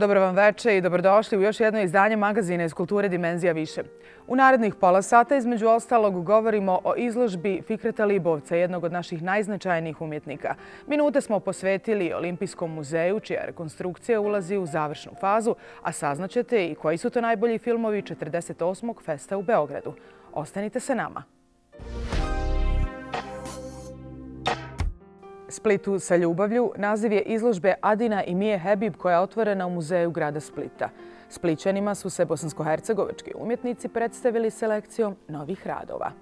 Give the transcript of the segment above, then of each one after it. Dobro vam večer i dobrodošli u još jedno izdanje magazina iz kulture Dimenzija više. U narednih pola sata, između ostalog, govorimo o izložbi Fikreta Libovca, jednog od naših najznačajnijih umjetnika. Minute smo posvetili Olimpijskom muzeju, čija rekonstrukcija ulazi u završnu fazu, a saznaćete i koji su to najbolji filmovi 48. Festa u Beogradu. Ostanite sa nama. Splitu sa ljubavlju naziv je izložbe Adina i Mije Hebib koja je otvorena u muzeju grada Splita. Splićanima su se bosansko-hercegovački umjetnici predstavili selekcijom novih radova.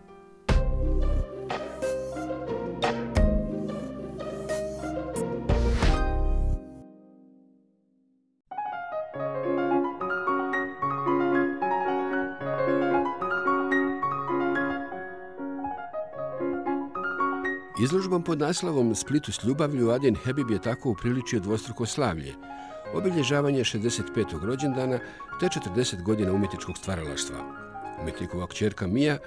Izložbom pod naslovom Splitu s ljubavlju Adin Hebib je tako upriličio dvostruko slavlje, obilježavanje 65. rođendana te 40 godina umjetničkog stvaralaštva. Umjetnikova kćerka Mija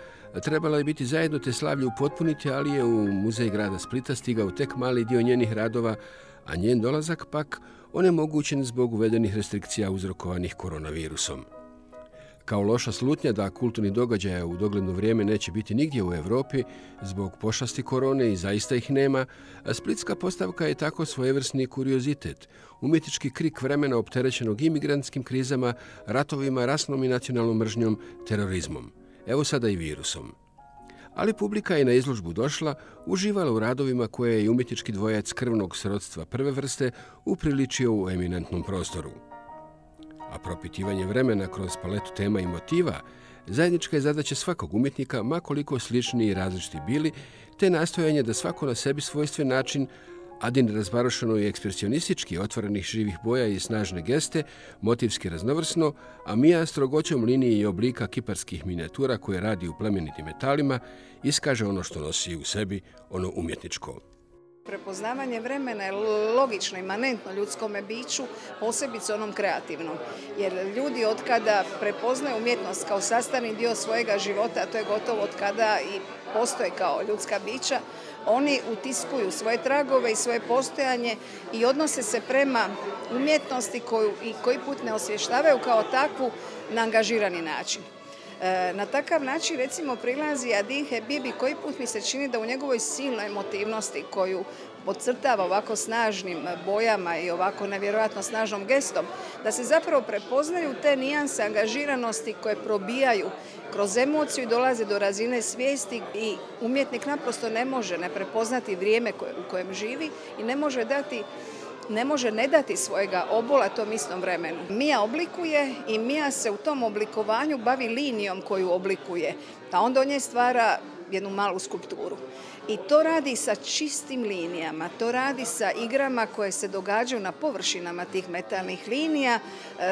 trebala je biti zajedno te slavlje upotpuniti, ali je u muzej grada Splita stigao tek mali dio njenih radova, a njen dolazak pak onemogućen zbog uvedenih restrikcija uzrokovanih koronavirusom. Kao loša slutnja da kulturni događaja u dogledno vrijeme neće biti nigdje u Evropi zbog pošasti korone i zaista ih nema, splitska postavka je tako svojevrsni kuriozitet, umjetnički krik vremena opterećenog imigrantskim krizama, ratovima, rasnom i nacionalnom mržnjom, terorizmom. Evo sada i virusom. Ali publika je na izložbu došla, uživala u radovima koje je i umjetnički dvojac krvnog srodstva prve vrste upriličio u eminentnom prostoru. A propitivanje vremena kroz paletu tema i motiva zajednička je zadaća svakog umjetnika, makoliko slični i različiti bili, te nastojanje da svako na sebi svojstven način, Adin razbarošeno i ekspresionistički, otvorenih živih boja i snažne geste, motivski raznovrsno, a Mija strogoćom linije i oblika kiparskih minijatura koje radi u plemenitim metalima iskaže ono što nosi u sebi, ono umjetničko. Prepoznavanje vremena je logično, imanentno ljudskome biću, posebice onom kreativnom. Jer ljudi od kada prepoznaju umjetnost kao sastavni dio svojega života, a to je gotovo od kada i postoje kao ljudska bića, oni utiskuju svoje tragove i svoje postojanje i odnose se prema umjetnosti koju i koji put ne osvještavaju kao takvu na angažirani način. Na takav način, recimo, prilazi Adin Hebibi, koji put mi se čini da u njegovoj silnoj emotivnosti koju podcrtava ovako snažnim bojama i ovako nevjerojatno snažnom gestom, da se zapravo prepoznaju te nijanse angažiranosti koje probijaju kroz emociju i dolaze do razine svijesti i umjetnik naprosto ne može ne prepoznati vrijeme u kojem živi i ne može ne dati svojega obola tom istom vremenu. Mija oblikuje i Mija se u tom oblikovanju bavi linijom koju oblikuje, a onda on je stvara jednu malu skulpturu. I to radi sa čistim linijama, to radi sa igrama koje se događaju na površinama tih metalnih linija.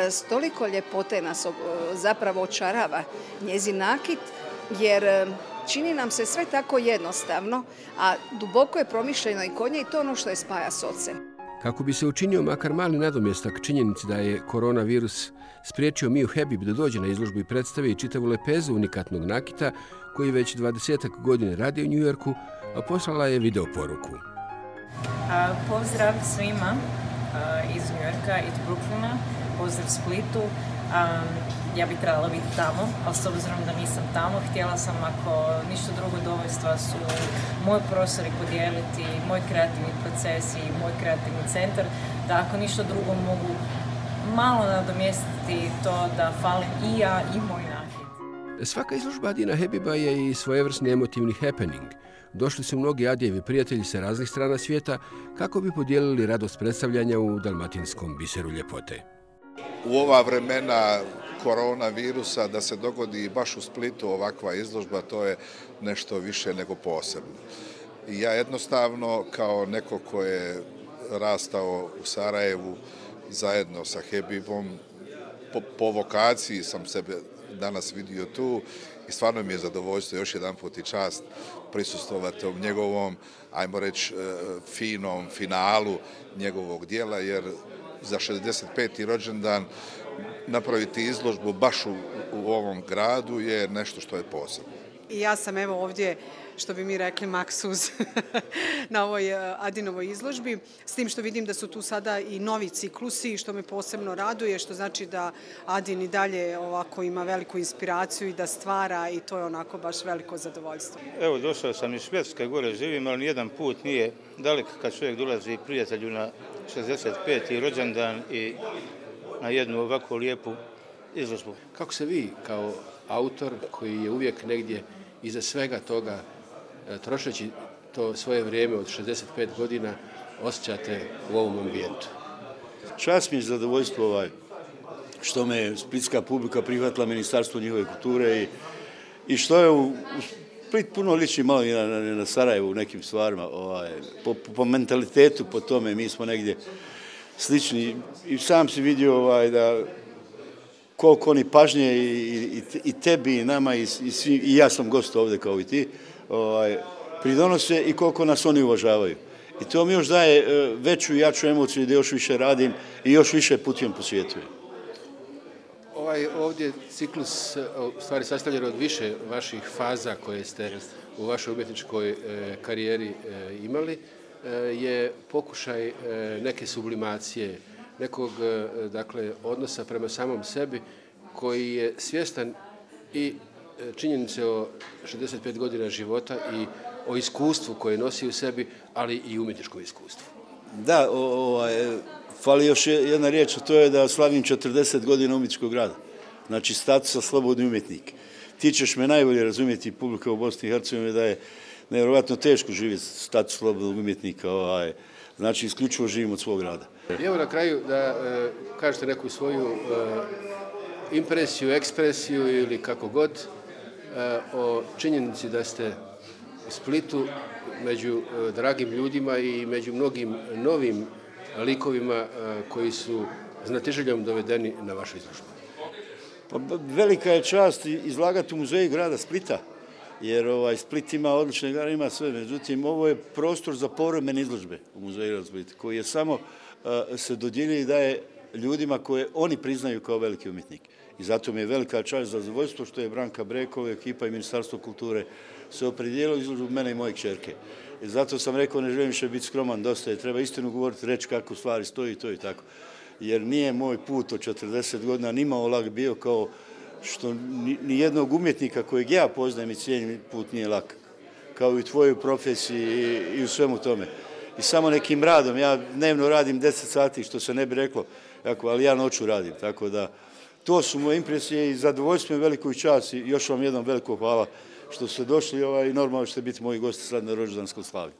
Stoliko ljepote nas zapravo očarava njezin nakit, jer čini nam se sve tako jednostavno, a duboko je promišljeno i kod nje i to ono što je spaja s ocem. Kako bi se učinio makar mali nadomjestak činjenici da je koronavirus spriječio Miju Hebib da dođe na izložbu i predstavi čitavu lepezu unikatnog nakita koji već 20-ak godine radi u Njujorku, a poslala je video poruku. Pozdrav svima iz Njujorka, iz Brooklyna, pozdrav Splitu. Ja bih trebala biti tamo, ali s obzirom da nisam tamo, htjela sam ako ništa drugo dovesti vas u moj prostor i podijeliti moj kreativni proces i moj kreativni centar, da ako ništa drugo mogu malo nadomjestiti to da falim i ja i moj nakit. Svaka izložba Adina Hebiba je i svojevrsni emotivni happening. Došli su mnogi Adjevi prijatelji sa raznih strana svijeta kako bi podijelili radost predstavljanja u dalmatinskom biseru ljepote. U ova vremena koronavirusa da se dogodi baš u Splitu ovakva izložba, to je nešto više nego posebno. Ja jednostavno, kao neko ko je rastao u Sarajevu zajedno sa Hebibom, po vokaciji sam sebe danas vidio tu i stvarno mi je zadovoljstvo još jedan put i čast prisustovati u njegovom, ajmo reći, finom finalu njegovog dijela, jer za 65. rođendan napraviti izložbu baš u ovom gradu je nešto što je posebno. I ja sam evo ovdje, što bi mi rekli, maksuz na ovoj Adinovoj izložbi. S tim što vidim da su tu sada i novi ciklusi, što me posebno raduje, što znači da Adin i dalje ovako ima veliku inspiraciju i da stvara, i to je onako baš veliko zadovoljstvo. Evo, došao sam iz Švedske, gore živim, ali nijedan put nije dalek kad čovjek dolazi prijatelju na 65. rođendan i na jednu ovako lijepu izložbu. Kako se vi kao autor koji je uvijek negdje iza svega toga, trošeći to svoje vrijeme od 65 godina, osjećate u ovom ambijentu? Čast mi je zadovoljstvo što me splitska publika prihvatila, Ministarstvo njihove kulture, i što je u Split puno liči malo i na Sarajevu u nekim stvarima. Po mentalitetu, po tome, mi smo negdje slični. I sam si vidio da koliko oni pažnje i tebi i nama i ja sam gost ovdje kao i ti, pridonose i koliko nas oni uvažavaju. I to mi još daje veću i jaču emociju da još više radim i još više putujem po svijetu. Ovaj ovdje ciklus u stvari sastavljen od više vaših faza koje ste u vašoj umjetničkoj karijeri imali je pokušaj neke sublimacije, nekog odnosa prema samom sebi koji je svjestan i činjenice o 65 godina života i o iskustvu koje nosi u sebi, ali i umjetničkom iskustvu. Da, fali još jedna riječ, a to je da slavim 40 godina umjetničkog rada. Znači, statusa slobodni umjetnik. Ti ćeš me najbolje razumjeti, publika u Bosni i Hercegovini, da je nevjerovatno teško živjeti status slobodnog umjetnika. Znači, isključivo živim od svog rada. Evo na kraju da kažete neku svoju impresiju, ekspresiju ili kako god o činjenici da ste u Splitu među dragim ljudima i među mnogim novim likovima koji su znatiželjom dovedeni na vašu izložbu. Velika je čast izlagati u muzeju grada Splita, jer Split ima odlične galerijama, ima sve. Međutim, ovo je prostor za povremene izložbe u muzeju grada Splita, koji je samo se dodjeljuje i daje ljudima koje oni priznaju kao veliki umjetnik. I zato mi je velika čast za zadovoljstvo što je Branka Brekova, ekipa i Ministarstvo kulture se opredijelo izložbu mene i moje kćerke. I zato sam rekao, ne želim više biti skroman, dosta je, treba istinu govoriti, reći kako stvari stoji i to i tako. Jer nije moj put od 40 godina nimao lak bio, kao što nijednog umjetnika kojeg ja poznajem i cijenim, put nije lak. Kao i u tvojoj profesiji i u svemu tome. I samo nekim radom, ja dnevno radim 10 sati, što se ne bi reklo, ali ja noću radim, tako da to su moje impresije i zadovoljstvo je veliko i čast i još vam jednom veliko hvala što ste došli i normalno ćete biti moji gosti sad na rođendanskoj slavi.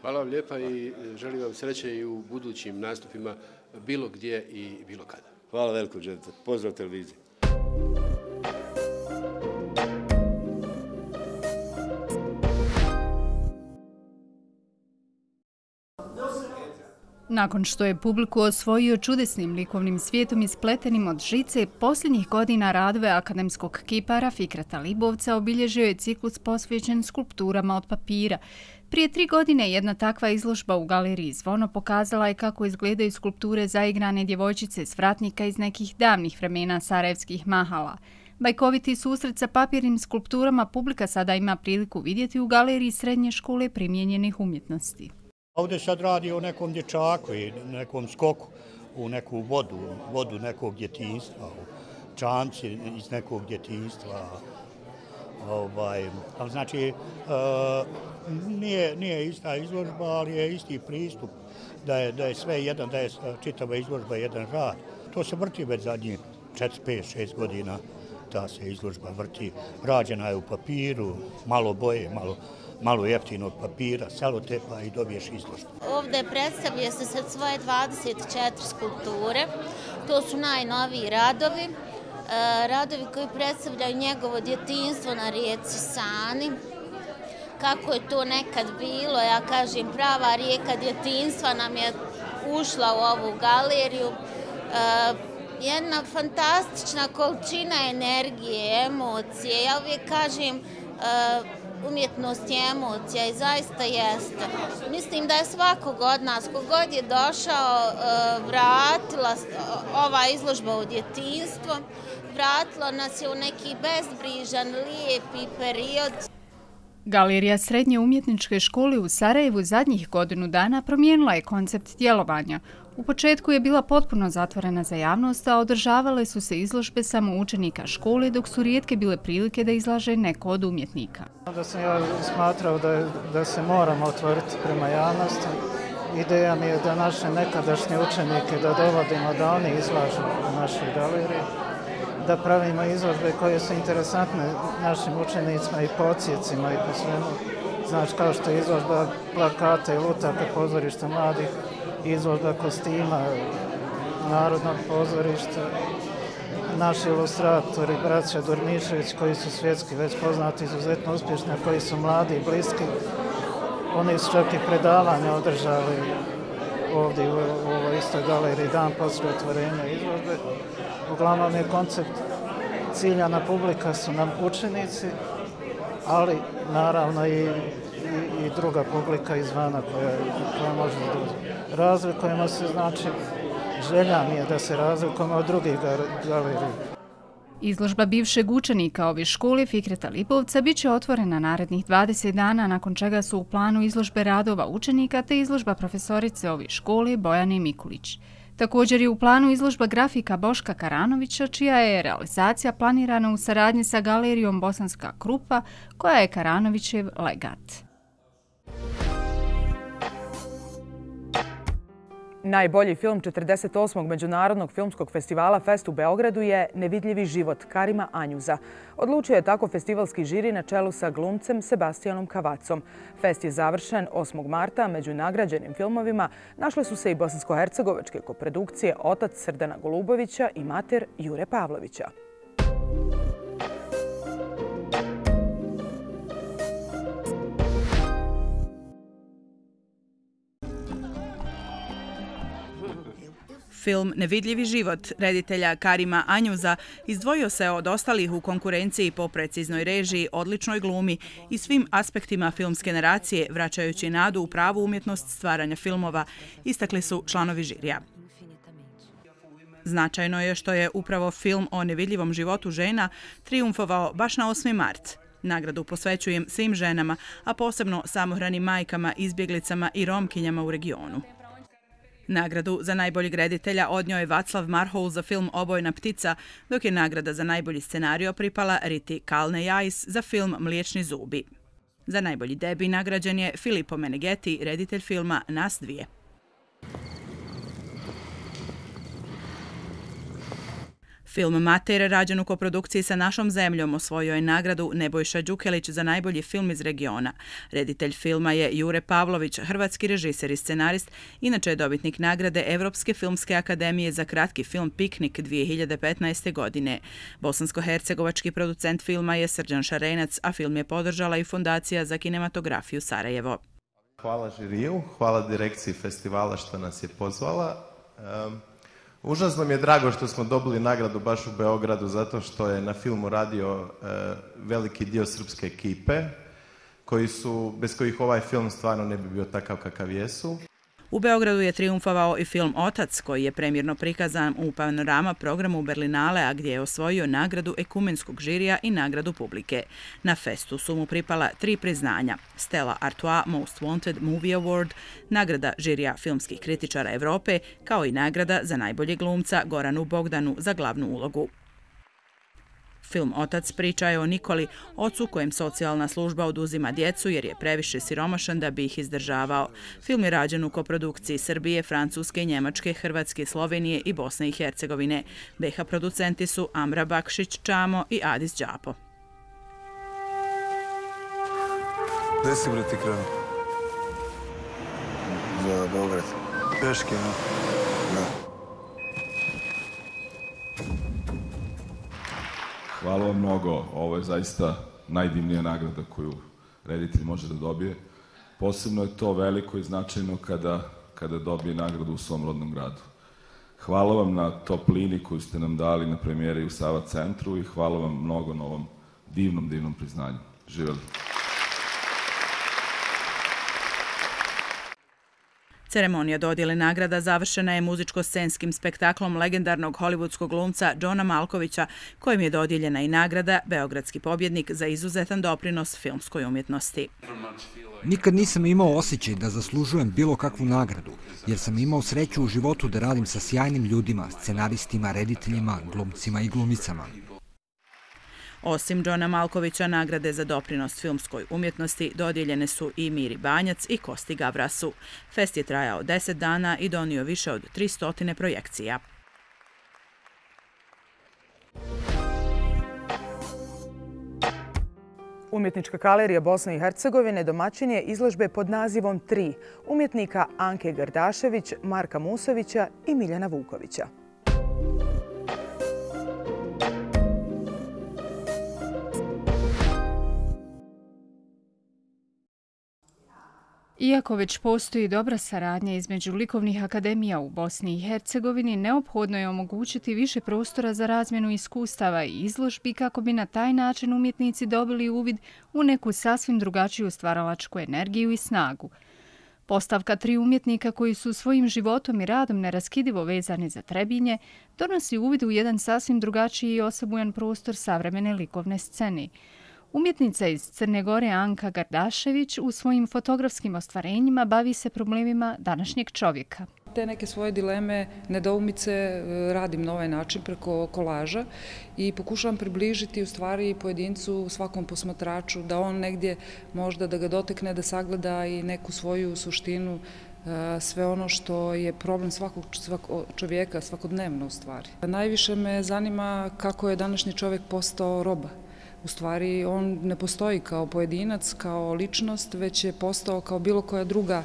Hvala vam lijepa i želim vam sreće i u budućim nastupima bilo gdje i bilo kada. Hvala veliko, Đente. Pozdrav televiziji. Nakon što je publiku osvojio čudesnim likovnim svijetom ispletenim od žice, posljednjih godina radove akademskog kipara Fikreta Libovca obilježio je ciklus posvećen skulpturama od papira. Prije 3 godine jedna takva izložba u galeriji Zvono pokazala je kako izgledaju skulpture zaigrane djevojčice s Vratnika iz nekih davnih vremena sarajevskih mahala. Bajkoviti susret sa papirnim skulpturama publika sada ima priliku vidjeti u galeriji Srednje škole primijenjenih umjetnosti. Ovdje sad radi o nekom dječaku i nekom skoku u neku vodu nekog djetinjstva, čamci iz nekog djetinjstva. Znači, nije ista izložba, ali je isti pristup, da je sve jedan, da je čitava izložba jedan rad. To se vrti već zadnjih 4-5-6 godina, ta se izložba vrti. Rađena je u papiru, malo boje, malo jeftinog papira, celotepa i dobiješ izložbu. Ovdje predstavlja se sad svoje 24 skulpture. To su najnoviji radovi. Radovi koji predstavljaju njegovo djetinjstvo na rijeci Sani. Kako je to nekad bilo, ja kažem, prava rijeka djetinjstva nam je ušla u ovu galeriju. Jedna fantastična količina energije, emocije. Ja uvijek kažem, umjetnost je emocija i zaista jeste. Mislim da je svakog od nas, kogod je došao, vratila ova izložba u djetinjstvo, vratila nas je u neki bezbrižan, lijepi period. Galerija Srednje umjetničke škole u Sarajevu zadnjih godinu dana promijenila je koncept djelovanja. U početku je bila potpuno zatvorena za javnost, a održavale su se izložbe samo učenika škole, dok su rijetke bile prilike da izlaže neko od umjetnika. Da sam ja smatrao da se moramo otvoriti prema javnosti. Ideja mi je da naše nekadašnje učenike da dovodimo da oni izlažu u našoj galeriji, da pravimo izložbe koje su interesantne našim učenicima i podsjecima i po svemu. Znači, kao što je izložba plakata i lutaka pozorišta mladih, izložba kostima Narodnog pozorišta, naši ilustratori, braća Durnišević, koji su svjetski već poznati, izuzetno uspješni, koji su mladi i bliski. Oni su čak i predavanja održali ovdje u ovoj istoj galeriji dan poslije otvorenja izložbe. Uglavnom je koncept ciljana publika su nam učenici, ali naravno i druga publika izvana koja može da razlikujemo se, znači želja mi je da se razlikujemo od drugih galerija. Izložba bivšeg učenika ove škole Fikreta Libovca bit će otvorena narednih 20 dana, nakon čega su u planu izložbe radova učenika te izložba profesorice ove škole Bojane Mikulić. Također je u planu izložba grafika Boška Karanovića, čija je realizacija planirana u saradnji sa galerijom Bosanska Krupa, koja je Karanovićev legat. Najbolji film 48. Međunarodnog filmskog festivala Fest u Beogradu je Nevidljivi život Karima Anjuza. Odlučio je tako festivalski žiri na čelu sa glumcem Sebastianom Kavacom. Fest je završen 8. marta. Među nagrađenim filmovima našle su se i bosansko-hercegovačke koprodukcije Otac Srdana Golubovića i Mater Jure Pavlovića. Film Nevidljivi život reditelja Karima Anjuza izdvojio se od ostalih u konkurenciji po preciznoj režiji, odličnoj glumi i svim aspektima filmske narracije, vraćajući nadu u pravu umjetnost stvaranja filmova, istakli su članovi žirija. Značajno je što je upravo film o nevidljivom životu žena trijumfovao baš na 8. mart. Nagradu posvećujem svim ženama, a posebno samohranim majkama, izbjeglicama i romkinjama u regionu. Nagradu za najboljeg reditelja odnio je Vaclav Marhou za film Obojena ptica, dok je nagrada za najbolji scenario pripala Riti Kalnejajs za film Mliječni zubi. Za najbolji debi nagrađen je Filipo Menegeti, reditelj filma Nas dvije. Film Mater, rađen u koprodukciji sa našom zemljom, osvojio je nagradu Nebojša Đukelić za najbolji film iz regiona. Reditelj filma je Jure Pavlović, hrvatski režiser i scenarist, inače je dobitnik nagrade Evropske filmske akademije za kratki film Piknik 2015. godine. Bosansko-hercegovački producent filma je Srđan Šarenac, a film je podržala i Fondacija za kinematografiju Sarajevo. Hvala žiriju, hvala direkciji festivala što nas je pozvala. Užasno mi je drago što smo dobili nagradu baš u Beogradu, zato što je na filmu radio veliki dio srpske ekipe, bez kojih ovaj film stvarno ne bi bio takav kakav jesu. U Beogradu je trijumfovao i film Otac, koji je premijerno prikazan u Panorama programu Berlinale, a gdje je osvojio nagradu ekumenskog žirija i nagradu publike. Na festu su mu pripala 3 priznanja: Stella Artois Most Wanted Movie Award, nagrada žirija filmskih kritičara Evrope, kao i nagrada za najboljeg glumca Goranu Bogdanu za glavnu ulogu. Film Otac priča je o Nikoli, ocu kojem socijalna služba oduzima djecu jer je previše siromašan da bi ih izdržavao. Film je rađen u koprodukciji Srbije, Francuske, Njemačke, Hrvatske, Slovenije i Bosne i Hercegovine. BiH producenti su Amra Bakšić, Čamo i Adis Đapo. Gdje si brati krenu? Za Beograd. Peške, no? Da. Hvala vam mnogo, ovo je zaista najdivnija nagrada koju reditelj može da dobije. Posebno je to veliko i značajno kada dobije nagradu u svom rodnom gradu. Hvala vam na toplini koju ste nam dali na premijeri u Sava centru i hvala vam mnogo na ovom divnom, divnom priznanju. Živjeli! Ceremonija dodjele nagrada završena je muzičko-scenskim spektaklom legendarnog hollywoodskog glumca Johna Malkovića, kojim je dodjeljena i nagrada Beogradski pobjednik za izuzetan doprinos filmskoj umjetnosti. Nikad nisam imao osjećaj da zaslužujem bilo kakvu nagradu, jer sam imao sreću u životu da radim sa sjajnim ljudima, scenaristima, rediteljima, glumcima i glumicama. Osim Johna Malkovića, nagrade za doprinos filmskoj umjetnosti dodijeljene su i Miri Banjac i Kosti Gavrasu. Fest je trajao 10 dana i donio više od 300 projekcija. Umjetnička galerija Bosne i Hercegovine domaćin je izložbe pod nazivom 3 umjetnika Anke Gardašević, Marka Musovića i Miljana Vukovića. Iako već postoji dobra saradnja između likovnih akademija u Bosni i Hercegovini, neophodno je omogućiti više prostora za razmjenu iskustava i izložbi kako bi na taj način umjetnici dobili uvid u neku sasvim drugačiju stvaralačku energiju i snagu. Postavka 3 umjetnika koji su svojim životom i radom neraskidivo vezani za Trebinje donosi uvid u jedan sasvim drugačiji i osebujan prostor savremene likovne scene. Umjetnica iz Crne Gore Anka Gardašević u svojim fotografskim ostvarenjima bavi se problemima današnjeg čovjeka. Te neke svoje dileme, nedoumice radim na ovaj način preko kolaža i pokušavam približiti u stvari pojedincu, svakom posmatraču, da on negdje možda da ga dotekne, da sagleda i neku svoju suštinu, sve ono što je problem svakog čovjeka, svakodnevno u stvari. Najviše me zanima kako je današnji čovjek postao roba. U stvari, on ne postoji kao pojedinac, kao ličnost, već je postao kao bilo koja druga,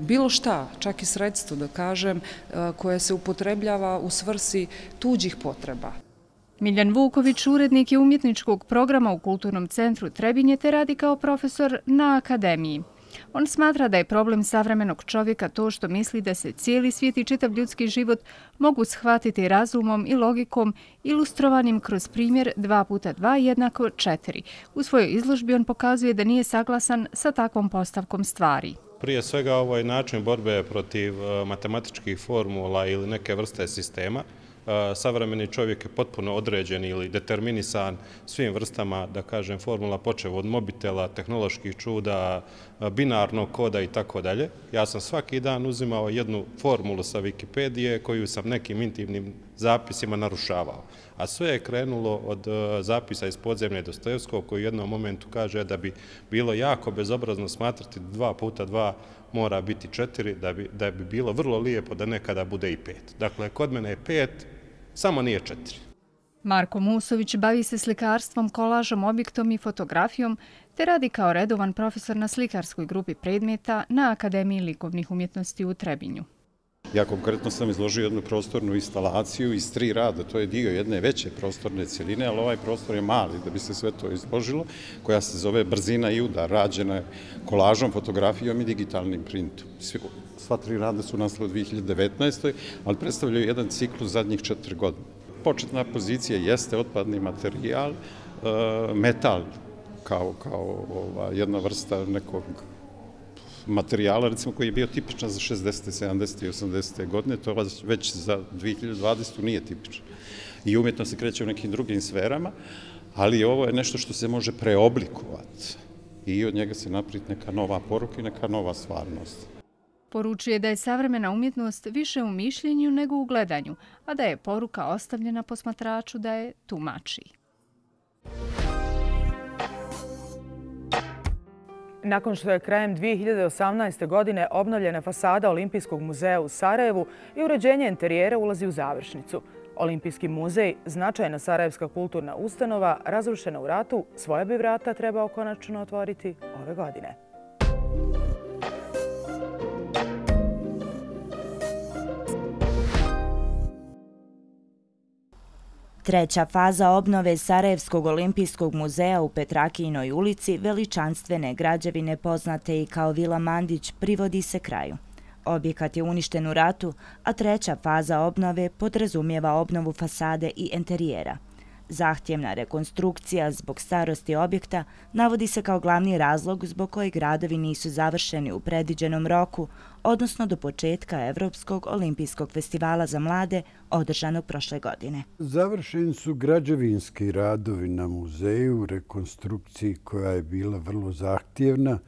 bilo šta, čak i sredstvo, da kažem, koje se upotrebljava u svrsi tuđih potreba. Miljan Vuković, urednik je umjetničkog programa u Kulturnom centru Trebinje, te radi kao profesor na akademiji. On smatra da je problem savremenog čovjeka to što misli da se cijeli svijet i čitav ljudski život mogu shvatiti razumom i logikom ilustrovanim kroz primjer 2 puta 2 jednako 4. U svojoj izložbi on pokazuje da nije saglasan sa takvom postavkom stvari. Prije svega ovaj način borbe protiv matematičkih formula ili neke vrste sistema. Savremeni čovjek je potpuno određen ili determinisan svim vrstama, da kažem, formula, počev od mobitela, tehnoloških čuda, binarnog koda i tako dalje. Ja sam svaki dan uzimao jednu formulu sa Wikipedije koju sam nekim intimnim zapisima narušavao. A sve je krenulo od zapisa iz Podzemlje Dostojevskog koji u jednom momentu kaže da bi bilo jako bezobrazno smatrati 2 puta 2 mora biti 4, da bi bilo vrlo lijepo da nekada bude i 5. Dakle, kod mene je 5, samo nije 4. Marko Musović bavi se slikarstvom, kolažom, objektom i fotografijom, te radi kao redovan profesor na slikarskoj grupi predmeta na Akademiji likovnih umjetnosti u Trebinju. Ja konkretno sam izložio jednu prostornu instalaciju iz 3 rada, to je dio jedne veće prostorne cjeline, ali ovaj prostor je mali da bi se sve to izložilo, koja se zove Brzina i udar, rađena je kolažom, fotografijom i digitalnim printom. Sva 3 rada su nastala u 2019. ali predstavljaju jedan ciklus zadnjih 4 godine. Početna pozicija jeste otpadni materijal, metal kao jedna vrsta nekog materijala, recimo, koji je bio tipičan za 60. 70. i 80. godine, to već za 2020. nije tipično. I umjetno se kreće u nekim drugim sferama, ali ovo je nešto što se može preoblikovati i od njega se napravi neka nova poruka i neka nova stvarnost. Poručuje da je savremena umjetnost više u mišljenju nego u gledanju, a da je poruka ostavljena posmatraču da je tumači. Nakon što je krajem 2018. godine obnovljena fasada Olimpijskog muzeja u Sarajevu i uređenje interijera ulazi u završnicu. Olimpijski muzej, značajna sarajevska kulturna ustanova, razrušena u ratu, svoja bi vrata trebao konačno otvoriti ove godine. Treća faza obnove Sarajevskog olimpijskog muzeja u Petrakijinoj ulici, veličanstvene građevine poznate i kao Vila Mandić, privodi se kraju. Objekat je uništen u ratu, a treća faza obnove podrazumijeva obnovu fasade i enterijera. Zahtjevna rekonstrukcija zbog starosti objekta navodi se kao glavni razlog zbog kojeg radovi nisu završeni u predviđenom roku, odnosno do početka Evropskog olimpijskog festivala za mlade održanog prošle godine. Završeni su građevinski radovi na muzeju, rekonstrukciji koja je bila vrlo zahtjevna.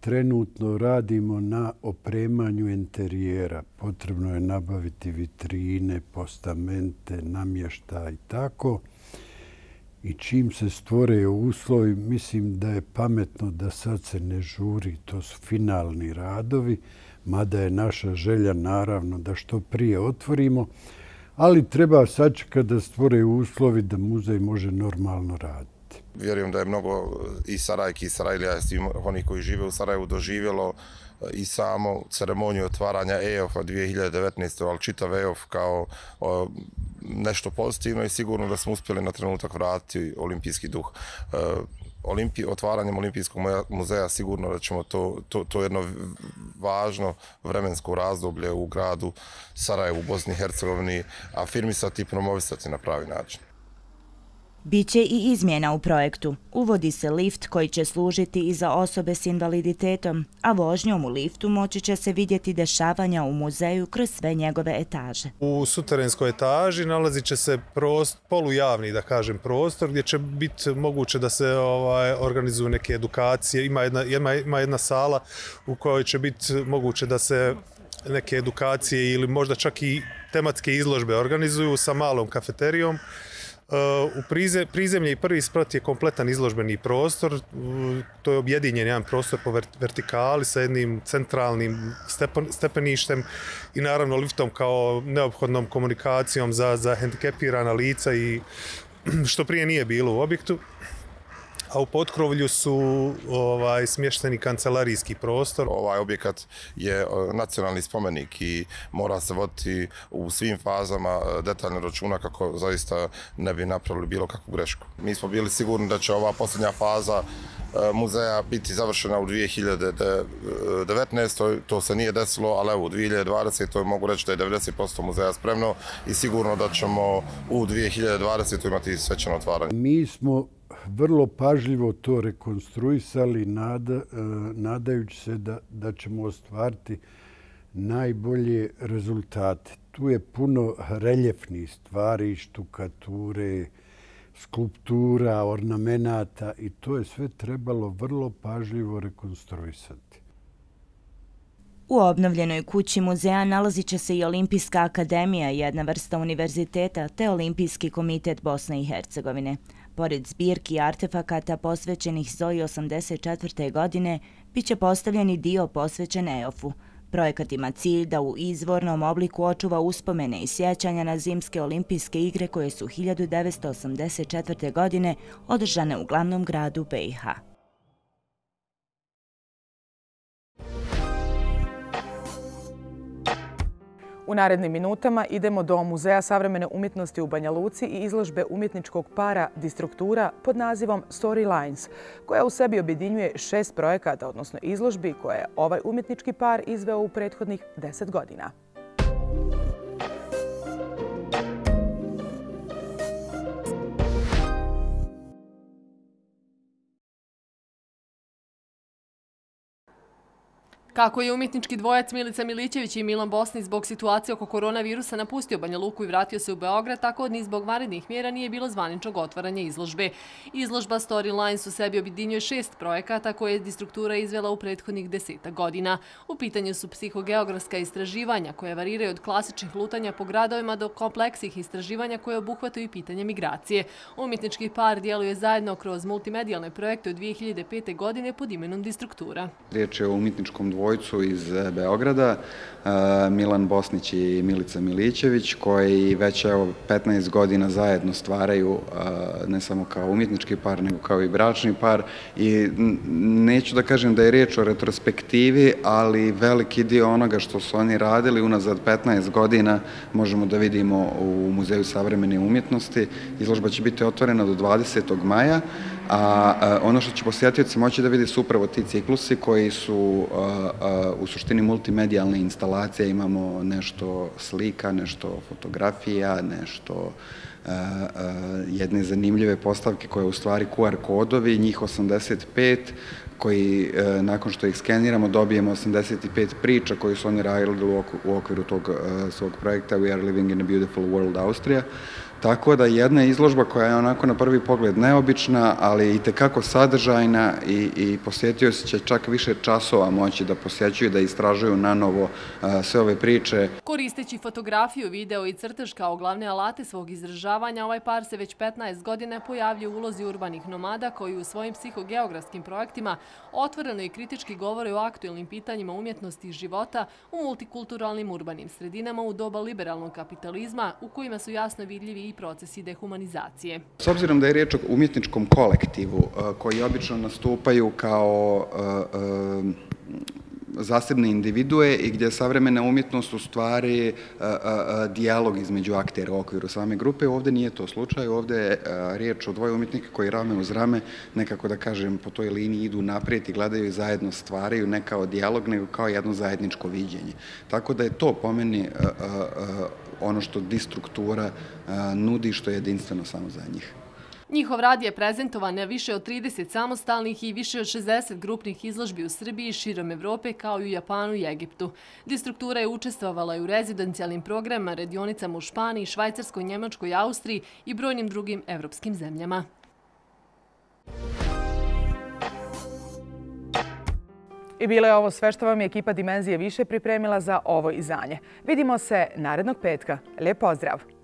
Trenutno radimo na opremanju interijera. Potrebno je nabaviti vitrine, postamente, namještaj i tako. I čim se stvore uslovi, mislim da je pametno da sad se ne žuri. To su finalni radovi, mada je naša želja naravno da što prije otvorimo, ali treba sačekati da stvore uslovi da muzej može normalno raditi. Vjerujem da je mnogo i Sarajki i Sarajlija, oni koji žive u Sarajevu, doživjelo i samo ceremoniju otvaranja EOF-a 2019. ali čitav EOF kao nešto pozitivno i sigurno da smo uspjeli na trenutak vratiti olimpijski duh. Otvaranjem Olimpijskog muzeja sigurno da ćemo to jedno važno vremensko razdoblje u gradu Sarajevu, Bosni i Hercegovini afirmisati i promovisati na pravi način. Biće i izmjena u projektu. Uvodi se lift koji će služiti i za osobe s invaliditetom, a vožnjom u liftu moći će se vidjeti dešavanja u muzeju kroz sve njegove etaže. U suterenskoj etaži nalazit će se polujavni, da kažem, prostor gdje će biti moguće da se organizuju neke edukacije. Ima jedna sala u kojoj će biti moguće da se neke edukacije ili možda čak i tematske izložbe organizuju sa malom kafeterijom. U prizemlje i prvi sprat je kompletan izložbeni prostor, to je objedinjen jedan prostor po vertikali sa jednim centralnim stepeništem i naravno liftom kao neophodnom komunikacijom za hendikepirana lica i što prije nije bilo u objektu. A u potkrovlju su smješteni kancelarijski prostor. Ovaj objekat je nacionalni spomenik i mora se voditi u svim fazama detaljno računa kako zaista ne bi napravili bilo kakvu grešku. Mi smo bili sigurni da će ova posljednja faza muzeja biti završena u 2019. To se nije desilo, ali evo u 2020. mogu reći da je 90% muzeja spremno i sigurno da ćemo u 2020. imati svečano otvaranje. Mi smo vrlo pažljivo to rekonstruisali, nadajući se da ćemo ostvariti najbolje rezultate. Tu je puno reljefnih stvari, štukature, skulptura, ornamenata i to je sve trebalo vrlo pažljivo rekonstruisati. U obnovljenoj kući muzeja nalazit će se i Olimpijska akademija, jedna vrsta univerziteta, te Olimpijski komitet Bosne i Hercegovine. Pored zbirki artefakata posvećenih Zoji 1984. godine, biće postavljen i dio posvećen EOF-u. Projekat ima cilj da u izvornom obliku očuva uspomene i sjećanja na zimske olimpijske igre koje su 1984. godine održane u glavnom gradu BiH. U narednim minutama idemo do Muzeja savremene umjetnosti u Banja Luci i izložbe umjetničkog para Distruktura pod nazivom Storylines, koja u sebi objedinjuje 6 projekata, odnosno izložbi koje je ovaj umjetnički par izveo u prethodnih 10 godina. Kako je umjetnički dvojac Milica Milićević i Milan Bosni zbog situacije oko koronavirusa napustio Banja Luku i vratio se u Beograd, tako ni zbog vanrednih mjera nije bilo zvaničnog otvaranja izložbe. Izložba Storylines u sebi objedinjuje 6 projekata koje je Distruktura izvela u prethodnih 10 godina. U pitanju su psihogeografska istraživanja koje variraju od klasičnih lutanja po gradovima do kompleksnih istraživanja koje obuhvataju i pitanje migracije. Umjetnički par djeluje zajedno kroz multimedijalne projekte od 2005. godine pod imenom Distruktura. Riječ je o umjetničkom dvojcu iz Beograda, Milan Bosnić i Milica Milićević, koji već 15 godina zajedno stvaraju ne samo kao umjetnički par, nego kao i bračni par. I neću da kažem da je riječ o retrospektivi, ali veliki dio onoga što su oni radili unazad 15 godina možemo da vidimo u Muzeju savremene umjetnosti. Izložba će biti otvorena do 20. maja, a ono što će posjetioci moći da vidi su upravo ti ciklusi koji su u suštini multimedijalne instalacije. Imamo nešto slika, nešto fotografija, nešto jedne zanimljive postavke koje je u stvari QR kodovi, njih 85, koji nakon što ih skeniramo dobijemo 85 priča koji su oni radili u okviru tog svog projekta We are living in a beautiful world Austrija. Tako da jedna izložba koja je onako na prvi pogled neobična, ali i tekako sadržajna i posjetioci će čak više časova moći da posjećuju, da istražuju nanovo sve ove priče. Koristeći fotografiju, video i crtež kao glavne alate svog izražavanja, ovaj par se već 15 godina pojavljuje u ulozi urbanih nomada koji u svojim psihogeografskim projektima otvoreno i kritički govore o aktuelnim pitanjima umjetnosti i života u multikulturalnim urbanim sredinama u doba liberalnog kapitalizma u kojima su jasno vidljivi i procesi dehumanizacije. S obzirom da je riječ o umjetničkom kolektivu koji obično nastupaju kao zasebne individue i gdje savremena umjetnost u stvari dijalog između aktera u okviru same grupe, ovdje nije to slučaj, ovdje je riječ o dvoje umjetnika koji rame uz rame, nekako da kažem po toj liniji idu naprijed i gledaju i zajedno stvaraju, ne kao dijalog, nego kao jedno zajedničko viđenje. Tako da je to po meni ono što Distruktura nudi, što je jedinstveno samo za njih. Njihov rad je prezentovan na više od 30 samostalnih i više od 60 grupnih izložbi u Srbiji, širom Evrope, kao i u Japanu i Egiptu. Distruktura je učestvovala i u rezidencijalnim programima, radionicama u Španiji, Švajcarskoj, Njemačkoj, Austriji i brojnim drugim evropskim zemljama. I bilo je ovo sve što vam je ekipa Dimenzije više pripremila za ovo izdanje. Vidimo se narednog petka. Lijep pozdrav!